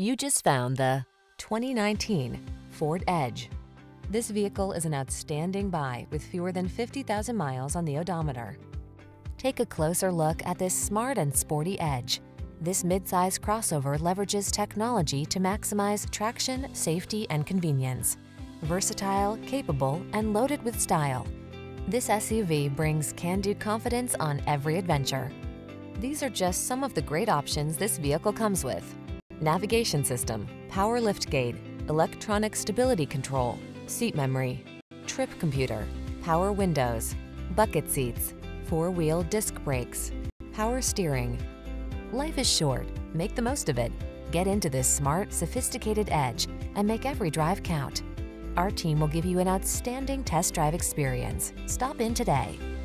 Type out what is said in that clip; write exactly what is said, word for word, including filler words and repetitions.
You just found the twenty nineteen Ford Edge. This vehicle is an outstanding buy with fewer than fifty thousand miles on the odometer. Take a closer look at this smart and sporty Edge. This midsize crossover leverages technology to maximize traction, safety, and convenience. Versatile, capable, and loaded with style, this S U V brings can-do confidence on every adventure. These are just some of the great options this vehicle comes with: navigation system, power liftgate, electronic stability control, seat memory, trip computer, power windows, bucket seats, four-wheel disc brakes, power steering. Life is short. Make the most of it. Get into this smart, sophisticated Edge and make every drive count. Our team will give you an outstanding test drive experience. Stop in today.